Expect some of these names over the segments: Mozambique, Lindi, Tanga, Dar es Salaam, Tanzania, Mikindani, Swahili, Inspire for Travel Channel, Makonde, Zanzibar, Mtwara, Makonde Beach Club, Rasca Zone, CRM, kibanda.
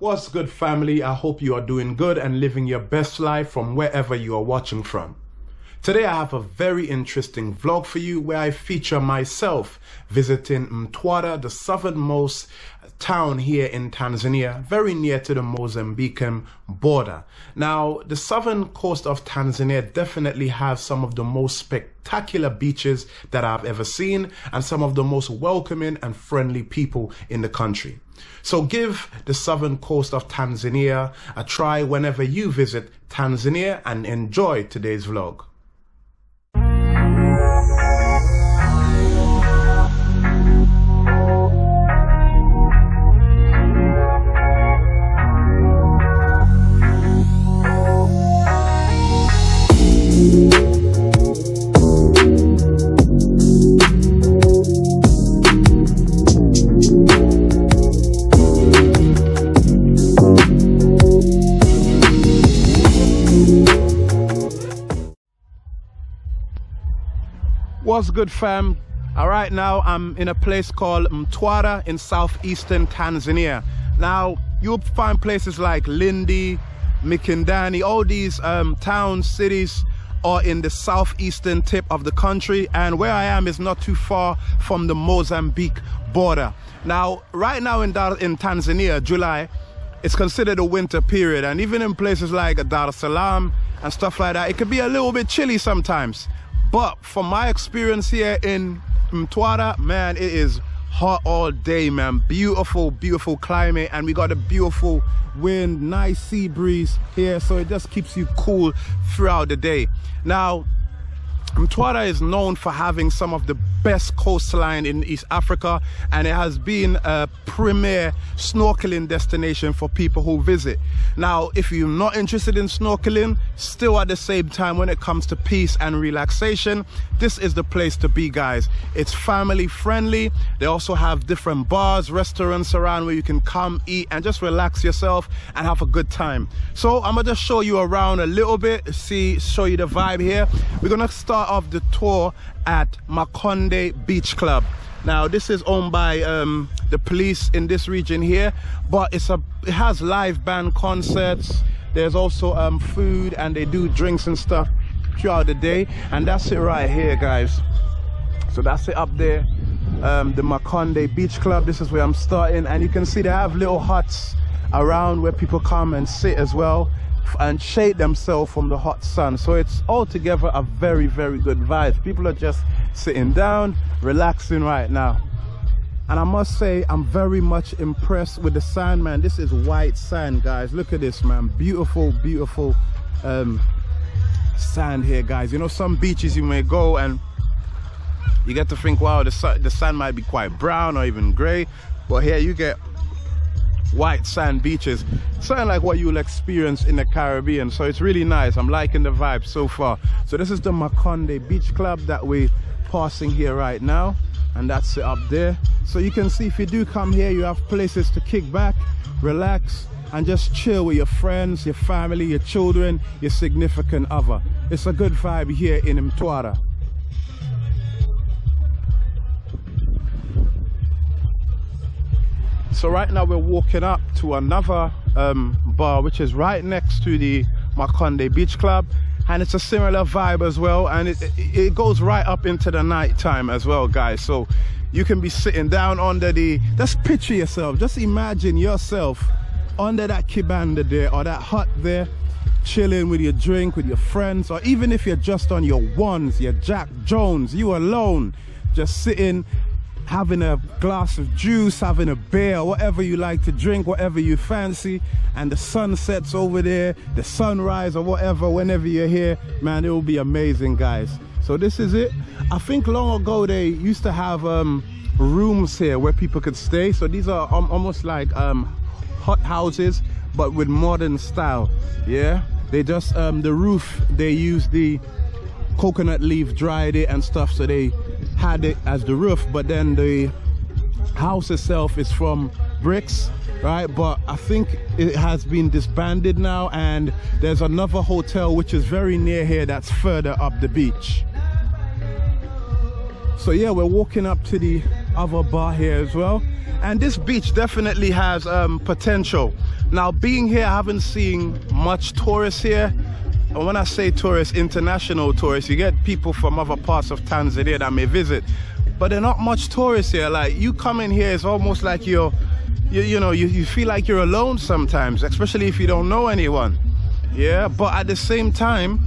What's good, family? I hope you are doing good and living your best life from wherever you are watching from. Today I have a very interesting vlog for you where I feature myself visiting Mtwara, the southernmost town here in Tanzania, very near to the Mozambican border. Now, the southern coast of Tanzania definitely has some of the most spectacular beaches that I've ever seen and some of the most welcoming and friendly people in the country. So give the southern coast of Tanzania a try whenever you visit Tanzania and enjoy today's vlog. What's good, fam? Alright, now I'm in a place called Mtwara in southeastern Tanzania. Now you'll find places like Lindi, Mikindani, all these towns, cities are in the southeastern tip of the country, and where I am is not too far from the Mozambique border. Now right now in Tanzania, July, it's considered a winter period, and even in places like Dar es Salaam and stuff like that, it could be a little bit chilly sometimes. But from my experience here in Mtwara, man, it is hot all day, man. Beautiful, beautiful climate, and we got a beautiful wind, nice sea breeze here, so it just keeps you cool throughout the day. Now, Mtwara is known for having some of the best coastline in East Africa, and it has been a premier snorkeling destination for people who visit. Now, if you're not interested in snorkeling, still at the same time, when it comes to peace and relaxation, this is the place to be, guys. It's family friendly. They also have different bars, restaurants around where you can come eat and just relax yourself and have a good time. So I'm gonna just show you around a little bit, show you the vibe here. We're gonna start of the tour at Makonde Beach Club. Now this is owned by the police in this region here, but it has live band concerts. There's also food, and they do drinks and stuff throughout the day, and that's it right here, guys. So that's it up there, the Makonde Beach Club. This is where I'm starting, and you can see they have little huts around where people come and sit as well and shade themselves from the hot sun. So it's altogether a very, very good vibe. People are just sitting down, relaxing right now. And I must say, I'm very much impressed with the sand, man. This is white sand, guys. Look at this, man. Beautiful, beautiful sand here, guys. You know, some beaches you may go and you get to think, wow, the sand might be quite brown or even gray, but here you get white sand beaches, something like what you'll experience in the Caribbean. So it's really nice. I'm liking the vibe so far. So this is the Makonde Beach Club that we're passing here right now, and that's it up there. So you can see, if you do come here, you have places to kick back, relax, and just chill with your friends, your family, your children, your significant other. It's a good vibe here in Mtwara. So right now we're walking up to another bar, which is right next to the Makonde Beach Club, and it's a similar vibe as well, and it goes right up into the night time as well, guys. So you can be sitting down under the, just picture yourself, just imagine yourself under that kibanda there or that hut there, chilling with your drink, with your friends, or even if you're just on your ones, your Jack Jones, you alone, just sitting, having a glass of juice, having a beer, whatever you like to drink, whatever you fancy, and the sun sets over there, the sunrise or whatever, whenever you're here, man, it will be amazing, guys. So this is it. I think long ago they used to have rooms here where people could stay. So these are almost like hot houses, but with modern style. Yeah, they just the roof, they use the coconut leaf, dried it and stuff, so they had it as the roof, but then the house itself is from bricks, right? But I think it has been disbanded now, and there's another hotel which is very near here that's further up the beach. So yeah, we're walking up to the other bar here as well, and this beach definitely has potential. Now, being here, I haven't seen much tourists here. And when I say tourists, international tourists, you get people from other parts of Tanzania that may visit, but there are not much tourists here. Like, you come in here, it's almost like you feel like you're alone sometimes, especially if you don't know anyone. Yeah, but at the same time,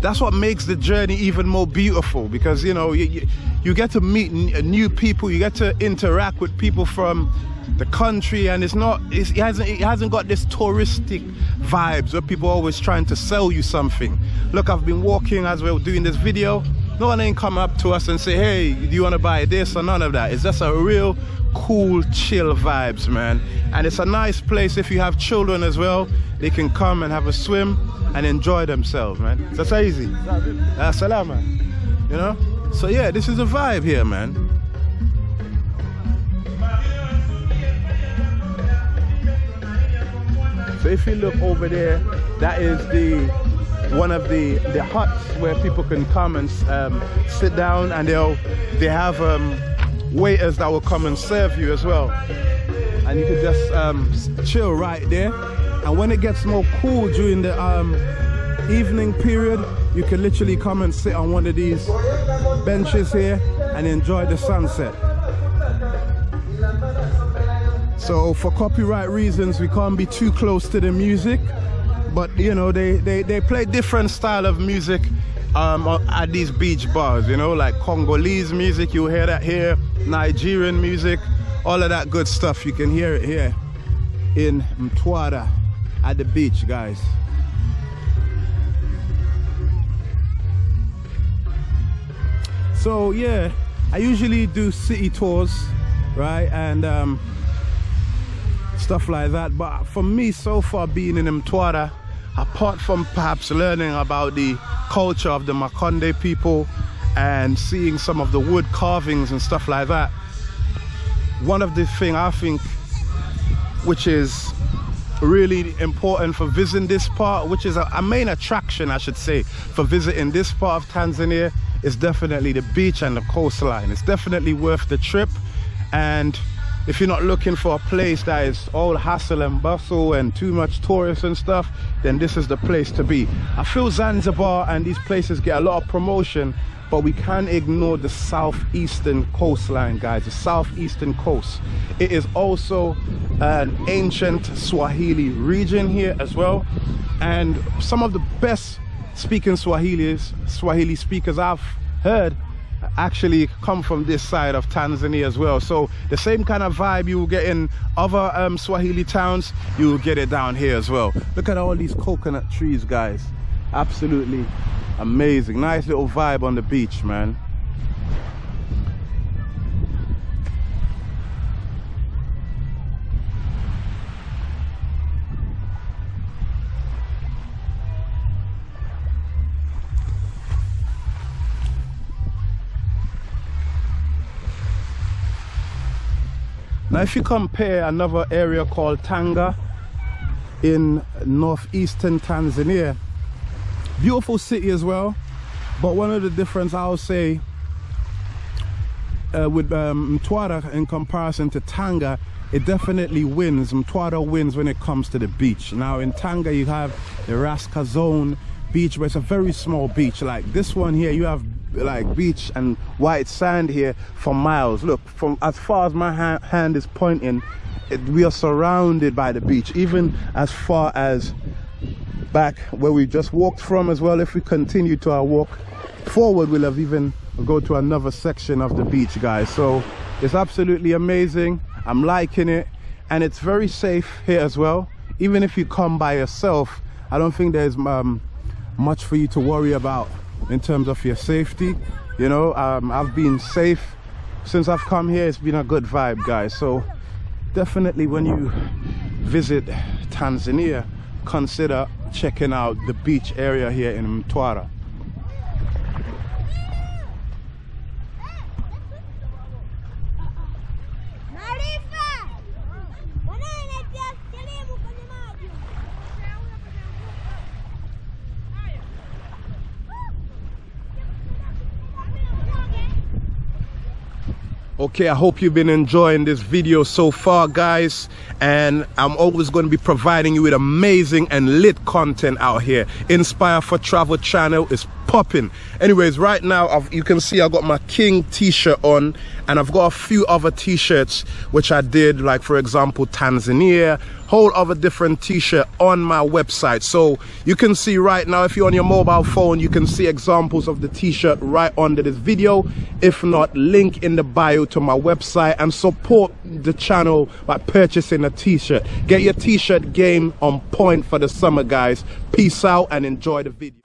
that's what makes the journey even more beautiful, because, you know, you get to meet new people, you get to interact with people from the country, and it hasn't got this touristic vibes where people are always trying to sell you something. Look, I've been walking as we were doing this video, no one ain't come up to us and say, hey, do you want to buy this, or none of that. It's just a real cool, chill vibes, man. And it's a nice place if you have children as well. They can come and have a swim and enjoy themselves, man. That's easy. Salama, you know. So yeah, this is a vibe here, man. So if you look over there, that is one of the huts where people can come and sit down, and they have waiters that will come and serve you as well, and you can just chill right there. And when it gets more cool during the evening period, you can literally come and sit on one of these benches here and enjoy the sunset. So for copyright reasons, we can't be too close to the music, but you know, they play different style of music at these beach bars, you know, like Congolese music, you'll hear that here, Nigerian music, all of that good stuff. You can hear it here in Mtwara at the beach, guys. So yeah, I usually do city tours, right, and stuff like that, but for me, so far being in Mtwara, apart from perhaps learning about the culture of the Makonde people and seeing some of the wood carvings and stuff like that, one of the things I think which is really important for visiting this part, which is a main attraction I should say for visiting this part of Tanzania, is definitely the beach and the coastline. It's definitely worth the trip, and if you're not looking for a place that is all hustle and bustle and too much tourists and stuff, then this is the place to be. I feel Zanzibar and these places get a lot of promotion, but we can't ignore the southeastern coastline, guys. The southeastern coast. It is also an ancient Swahili region here as well, and some of the best speaking Swahili speakers I've heard actually come from this side of Tanzania as well. So the same kind of vibe you will get in other Swahili towns, you will get it down here as well. Look at all these coconut trees, guys. Absolutely amazing. Nice little vibe on the beach, man. Now, if you compare another area called Tanga in northeastern Tanzania, beautiful city as well, but one of the difference I'll say with Mtwara in comparison to Tanga, it definitely wins. Mtwara wins when it comes to the beach. Now in Tanga you have the Rasca Zone beach, where it's a very small beach. Like this one here, you have like beach and white sand here for miles. Look, from as far as my hand is pointing, we are surrounded by the beach. Even as far as back where we just walked from as well, if we continue to our walk forward, we'll have even go to another section of the beach, guys. So it's absolutely amazing. I'm liking it, and it's very safe here as well. Even if you come by yourself, I don't think there's much for you to worry about in terms of your safety, you know. I've been safe since I've come here. It's been a good vibe, guys. So definitely when you visit Tanzania, consider checking out the beach area here in Mtwara. Okay, I hope you've been enjoying this video so far, guys, and I'm always going to be providing you with amazing and lit content out here. Inspire for Travel Channel is popping. Anyways, right now you can see I've got my King t-shirt on, and I've got a few other t-shirts which I did, like for example Tanzania, whole other different t-shirt on my website. So you can see right now, if you're on your mobile phone, you can see examples of the t-shirt right under this video. If not, link in the bio to my website, and support the channel by purchasing a t-shirt. Get your t-shirt game on point for the summer, guys. Peace out and enjoy the video.